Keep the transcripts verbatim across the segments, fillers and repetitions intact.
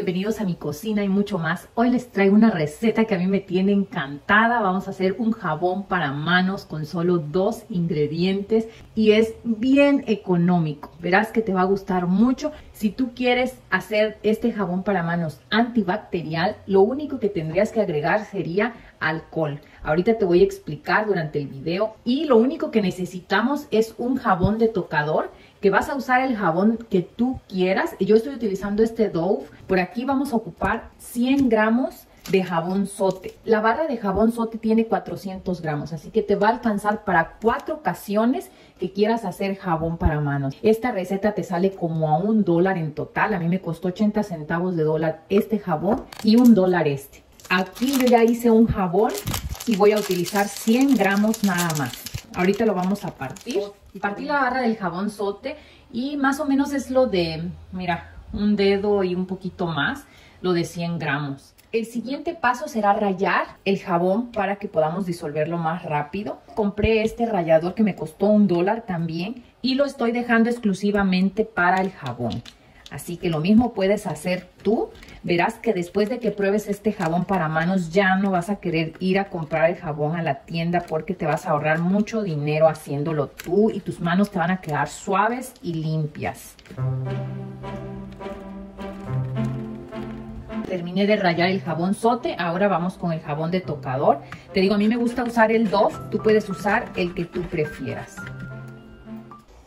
Bienvenidos a Mi Cocina y Mucho Más. Hoy les traigo una receta que a mí me tiene encantada. Vamos a hacer un jabón para manos con solo dos ingredientes y es bien económico. Verás que te va a gustar mucho. Si tú quieres hacer este jabón para manos antibacterial, lo único que tendrías que agregar sería alcohol. Ahorita te voy a explicar durante el video. Y lo único que necesitamos es un jabón de tocador, que vas a usar el jabón que tú quieras. Yo estoy utilizando este Dove. Por aquí vamos a ocupar cien gramos de jabón Zote. La barra de jabón Zote tiene cuatrocientos gramos, así que te va a alcanzar para cuatro ocasiones que quieras hacer jabón para manos. Esta receta te sale como a un dólar en total. A mí me costó ochenta centavos de dólar este jabón y un dólar este. Aquí yo ya hice un jabón y voy a utilizar cien gramos nada más. Ahorita lo vamos a partir. Partí la barra del jabón Zote y más o menos es lo de, mira, un dedo y un poquito más, lo de cien gramos. El siguiente paso será rallar el jabón para que podamos disolverlo más rápido. Compré este rallador que me costó un dólar también y lo estoy dejando exclusivamente para el jabón. Así que lo mismo puedes hacer tú. Verás que después de que pruebes este jabón para manos ya no vas a querer ir a comprar el jabón a la tienda porque te vas a ahorrar mucho dinero haciéndolo tú y tus manos te van a quedar suaves y limpias. Terminé de rallar el jabón Zote, ahora vamos con el jabón de tocador. Te digo, a mí me gusta usar el Dove, tú puedes usar el que tú prefieras.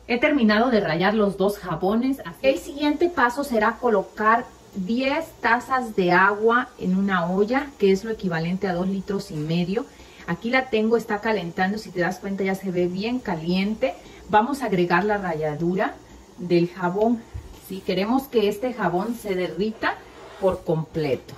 He terminado de rallar los dos jabones. El siguiente paso será colocar diez tazas de agua en una olla, que es lo equivalente a dos litros y medio. Aquí la tengo, está calentando, si te das cuenta ya se ve bien caliente. Vamos a agregar la ralladura del jabón. Si queremos que este jabón se derrita por completo.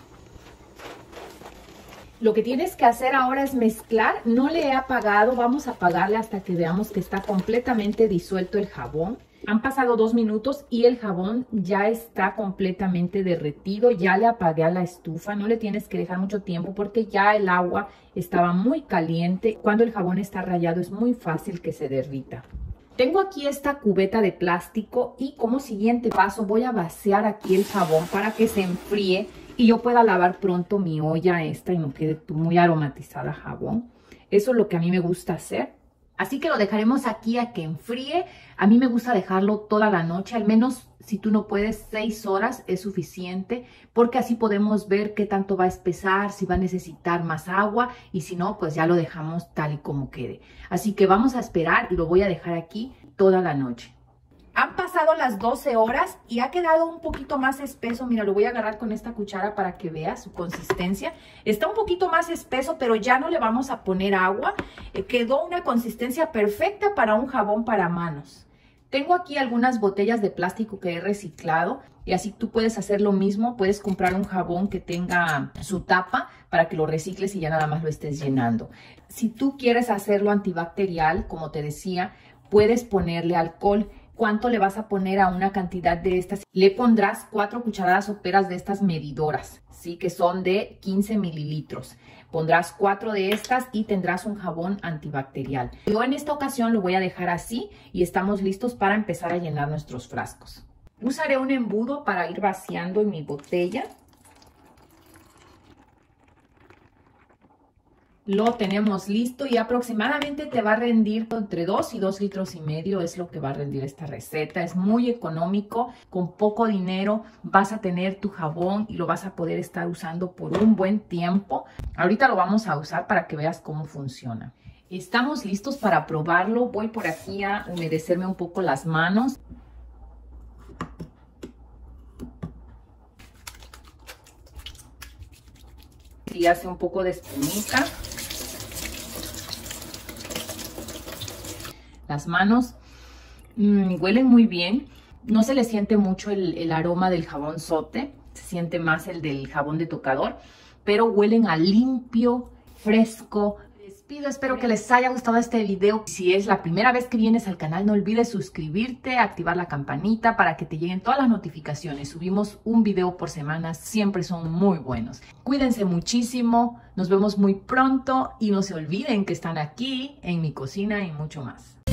Lo que tienes que hacer ahora es mezclar. No le he apagado, vamos a apagarle hasta que veamos que está completamente disuelto el jabón. Han pasado dos minutos y el jabón ya está completamente derretido. Ya le apagué a la estufa, no le tienes que dejar mucho tiempo porque ya el agua estaba muy caliente. Cuando el jabón está rallado es muy fácil que se derrita. Tengo aquí esta cubeta de plástico y como siguiente paso voy a vaciar aquí el jabón para que se enfríe y yo pueda lavar pronto mi olla esta y no quede muy aromatizada a jabón. Eso es lo que a mí me gusta hacer. Así que lo dejaremos aquí a que enfríe. A mí me gusta dejarlo toda la noche, al menos si tú no puedes, seis horas es suficiente, porque así podemos ver qué tanto va a espesar, si va a necesitar más agua y si no, pues ya lo dejamos tal y como quede. Así que vamos a esperar y lo voy a dejar aquí toda la noche. Han pasado las doce horas y ha quedado un poquito más espeso. Mira, lo voy a agarrar con esta cuchara para que veas su consistencia. Está un poquito más espeso, pero ya no le vamos a poner agua. Eh, quedó una consistencia perfecta para un jabón para manos. Tengo aquí algunas botellas de plástico que he reciclado y así tú puedes hacer lo mismo. Puedes comprar un jabón que tenga su tapa para que lo recicles y ya nada más lo estés llenando. Si tú quieres hacerlo antibacterial, como te decía, puedes ponerle alcohol. ¿Cuánto le vas a poner a una cantidad de estas? Le pondrás cuatro cucharadas soperas de estas medidoras, ¿sí? Que son de quince mililitros. Pondrás cuatro de estas y tendrás un jabón antibacterial. Yo en esta ocasión lo voy a dejar así y estamos listos para empezar a llenar nuestros frascos. Usaré un embudo para ir vaciando en mi botella. Lo tenemos listo y aproximadamente te va a rendir entre dos y dos litros y medio, es lo que va a rendir esta receta. Es muy económico, con poco dinero vas a tener tu jabón y lo vas a poder estar usando por un buen tiempo. Ahorita lo vamos a usar para que veas cómo funciona. Estamos listos para probarlo. Voy por aquí a humedecerme un poco las manos. Y hace un poco de espumita. Las manos mmm, huelen muy bien. No se le siente mucho el, el aroma del jabón Zote. Se siente más el del jabón de tocador. Pero huelen a limpio, fresco. Les pido, espero que les haya gustado este video. Si es la primera vez que vienes al canal, no olvides suscribirte, activar la campanita para que te lleguen todas las notificaciones. Subimos un video por semana. Siempre son muy buenos. Cuídense muchísimo. Nos vemos muy pronto. Y no se olviden que están aquí en Mi Cocina y Mucho Más.